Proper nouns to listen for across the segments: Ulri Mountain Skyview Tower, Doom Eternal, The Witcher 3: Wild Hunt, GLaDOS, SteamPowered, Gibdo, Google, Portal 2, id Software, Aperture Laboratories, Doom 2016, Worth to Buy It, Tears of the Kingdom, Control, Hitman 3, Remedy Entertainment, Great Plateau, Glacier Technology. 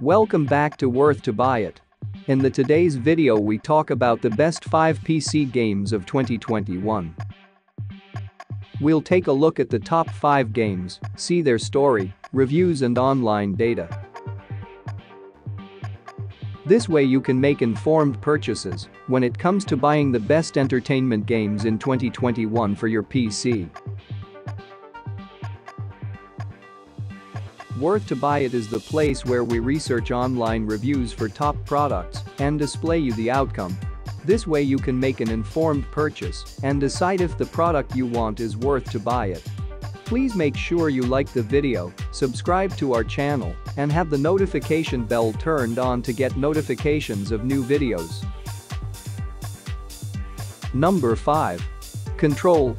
Welcome back to Worth to Buy It. In the today's video we talk about the best 5 PC games of 2021. We'll take a look at the top 5 games, see their story, reviews and online data. This way you can make informed purchases when it comes to buying the best entertainment games in 2021 for your PC. Worth to Buy It is the place where we research online reviews for top products and display you the outcome. This way you can make an informed purchase and decide if the product you want is worth to buy it. Please make sure you like the video, subscribe to our channel, and have the notification bell turned on to get notifications of new videos. Number 5. Control.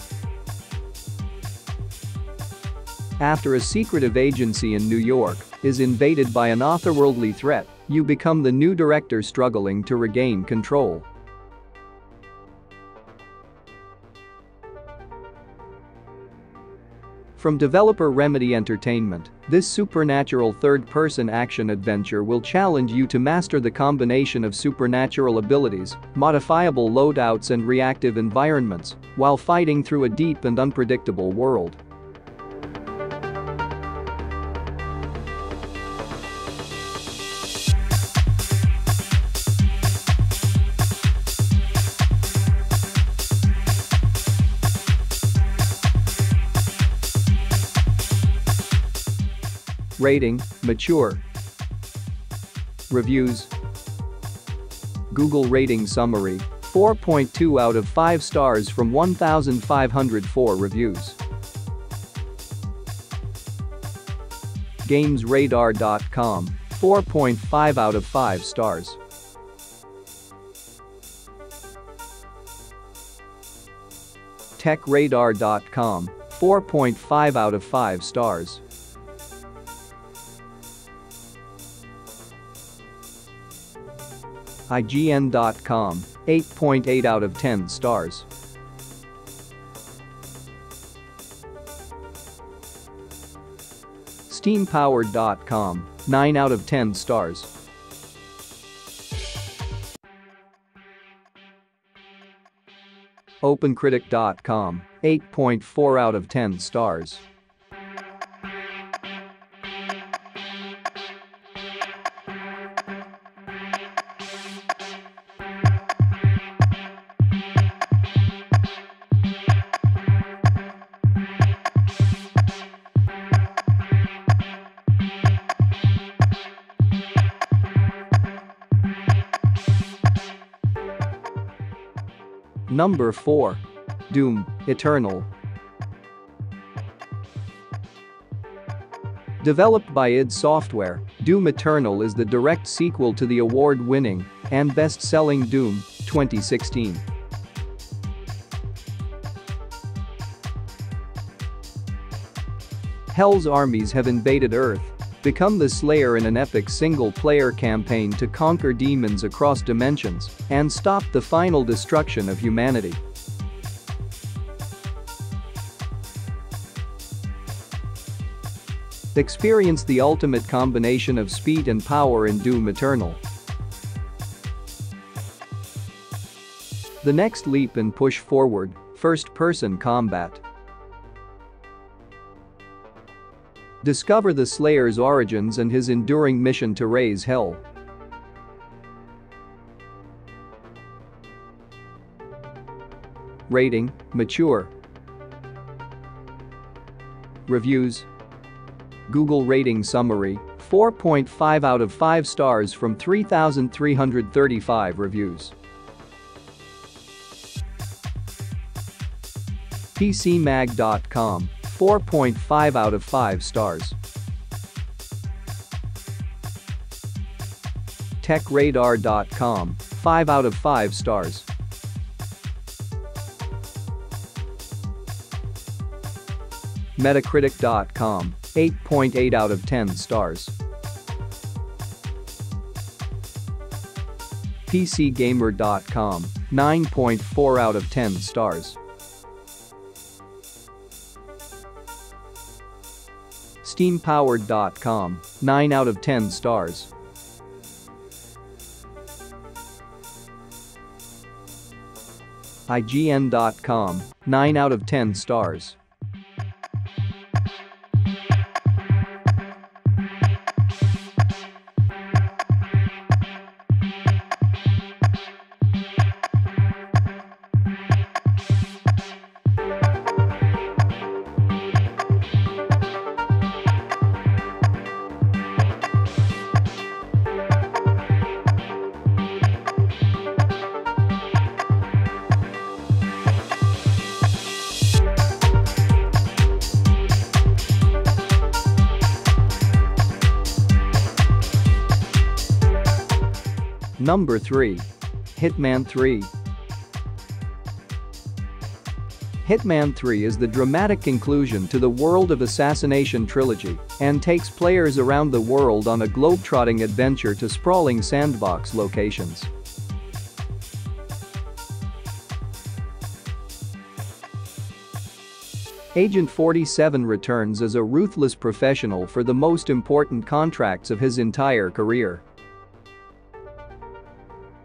After a secretive agency in New York is invaded by an otherworldly threat, you become the new director struggling to regain control. From developer Remedy Entertainment, this supernatural third-person action adventure will challenge you to master the combination of supernatural abilities, modifiable loadouts and reactive environments, while fighting through a deep and unpredictable world. Rating: mature. Reviews: Google rating summary, 4.2 out of 5 stars from 1,504 reviews. GamesRadar.com, 4.5 out of 5 stars. TechRadar.com, 4.5 out of 5 stars. IGN.com, 8.8 out of 10 stars. SteamPowered.com, 9 out of 10 stars. OpenCritic.com, 8.4 out of 10 stars. Number 4. Doom Eternal. Developed by id Software, Doom Eternal is the direct sequel to the award-winning and best-selling Doom 2016. Hell's armies have invaded Earth. Become the Slayer in an epic single-player campaign to conquer demons across dimensions and stop the final destruction of humanity. Experience the ultimate combination of speed and power in Doom Eternal. The next leap and push forward, first-person combat. Discover the Slayer's origins and his enduring mission to raise hell. Rating: mature. Reviews: Google rating summary, 4.5 out of 5 stars from 3,335 reviews. PCMag.com, 4.5 out of 5 stars. TechRadar.com, 5 out of 5 stars. Metacritic.com, 8.8 out of 10 stars. PCGamer.com, 9.4 out of 10 stars. SteamPowered.com, 9 out of 10 stars. IGN.com, 9 out of 10 stars. Number 3. Hitman 3. Hitman 3 is the dramatic conclusion to the World of Assassination trilogy and takes players around the world on a globetrotting adventure to sprawling sandbox locations. Agent 47 returns as a ruthless professional for the most important contracts of his entire career.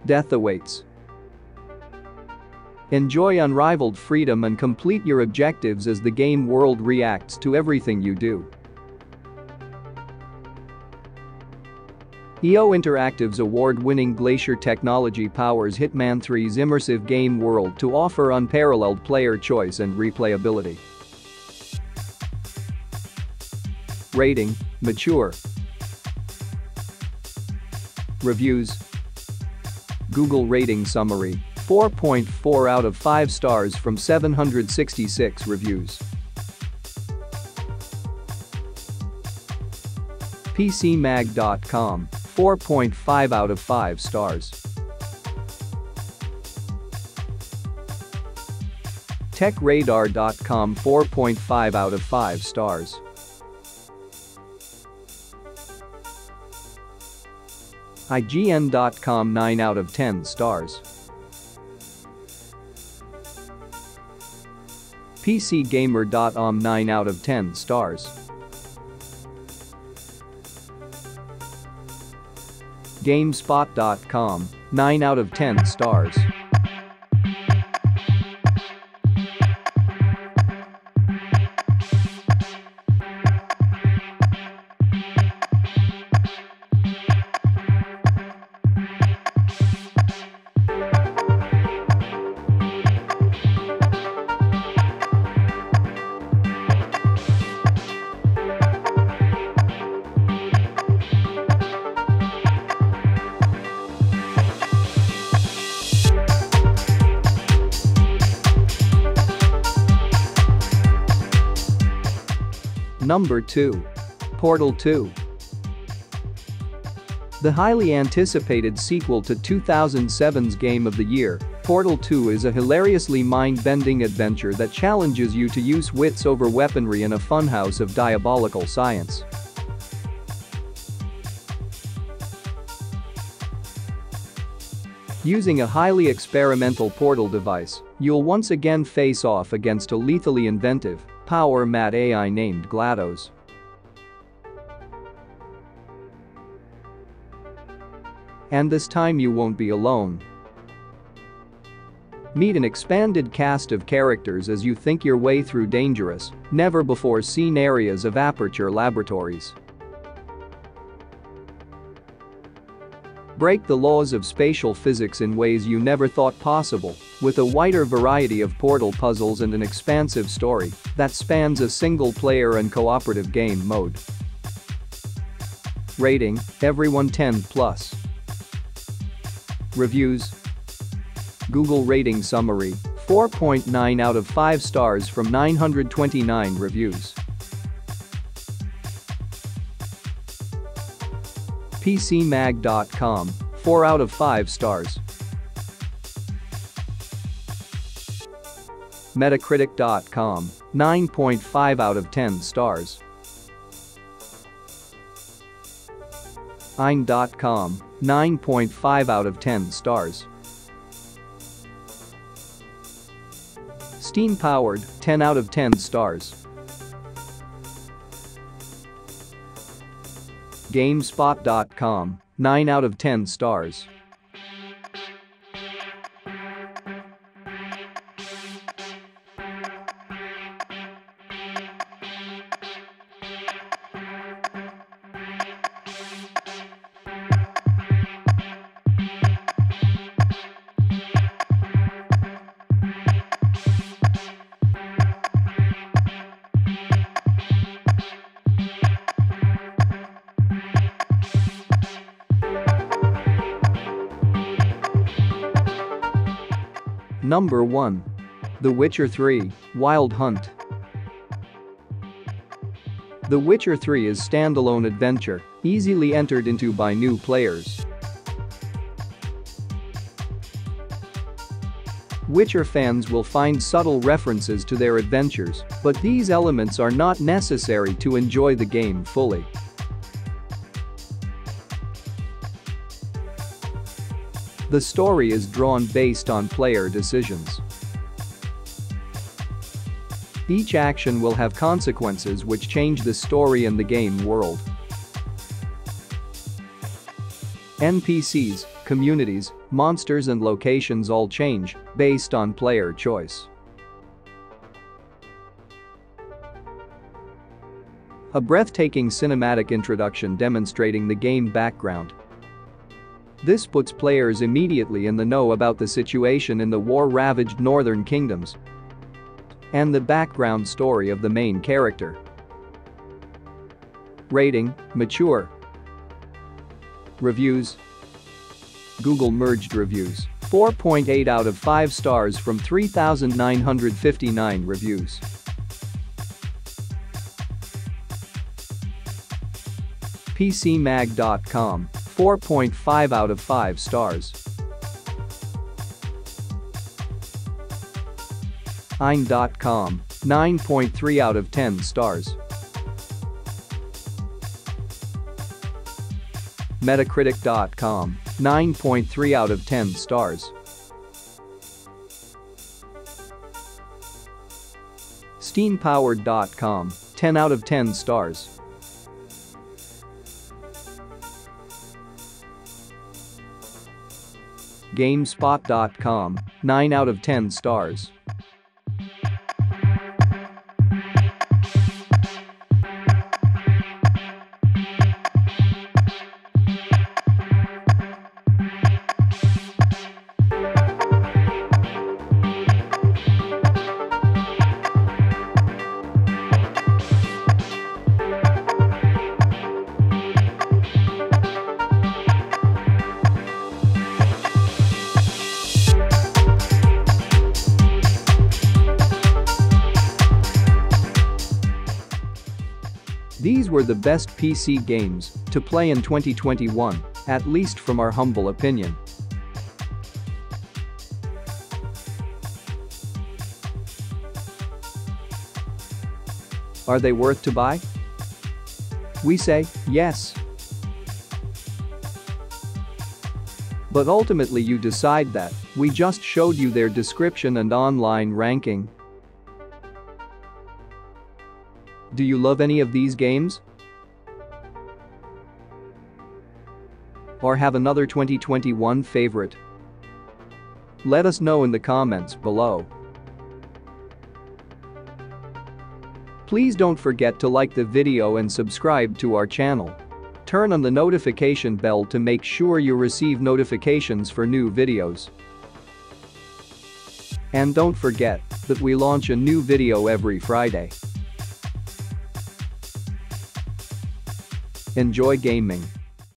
Death awaits. Enjoy unrivaled freedom and complete your objectives as the game world reacts to everything you do. EO Interactive's award-winning Glacier Technology powers Hitman 3's immersive game world to offer unparalleled player choice and replayability. Rating: Mature. Reviews: Google rating summary, 4.4 out of 5 stars from 766 reviews. PCMag.com, 4.5 out of 5 stars. TechRadar.com, 4.5 out of 5 stars. IGN.com, 9 out of 10 stars. PCGamer.com, 9 out of 10 stars. GameSpot.com, 9 out of 10 stars. Number 2. Portal 2. The highly anticipated sequel to 2007's Game of the Year, Portal 2 is a hilariously mind-bending adventure that challenges you to use wits over weaponry in a funhouse of diabolical science. Using a highly experimental portal device, you'll once again face off against a lethally inventive, power-mad AI named GLaDOS. And this time you won't be alone. Meet an expanded cast of characters as you think your way through dangerous, never-before-seen areas of Aperture Laboratories. Break the laws of spatial physics in ways you never thought possible, with a wider variety of portal puzzles and an expansive story that spans a single-player and cooperative game mode. Rating: Everyone 10+. Reviews: Google rating summary, 4.9 out of 5 stars from 929 reviews. PCMag.com, 4 out of 5 stars. Metacritic.com, 9.5 out of 10 stars. Ein.com, 9.5 out of 10 stars. Steam-powered, 10 out of 10 stars. GameSpot.com, 9 out of 10 stars. Number 1. The Witcher 3: Wild Hunt. The Witcher 3 is standalone adventure, easily entered into by new players. Witcher fans will find subtle references to their adventures, but these elements are not necessary to enjoy the game fully. The story is drawn based on player decisions. Each action will have consequences which change the story and the game world. NPCs, communities, monsters and locations all change based on player choice. A breathtaking cinematic introduction demonstrating the game background. This puts players immediately in the know about the situation in the war-ravaged northern kingdoms and the background story of the main character. Rating: mature. Reviews: Google merged reviews, 4.8 out of 5 stars from 3,959 reviews. PCMag.com, 4.5 out of 5 stars. Ein.com, 9.3 out of 10 stars. Metacritic.com, 9.3 out of 10 stars. Steampowered.com, 10 out of 10 stars. GameSpot.com, 9 out of 10 stars. These were the best PC games to play in 2021, at least from our humble opinion. Are they worth to buy? We say, yes. But ultimately you decide that. We just showed you their description and online ranking. Do you love any of these games? Or have another 2021 favorite? Let us know in the comments below. Please don't forget to like the video and subscribe to our channel. Turn on the notification bell to make sure you receive notifications for new videos. And don't forget that we launch a new video every Friday. Enjoy gaming.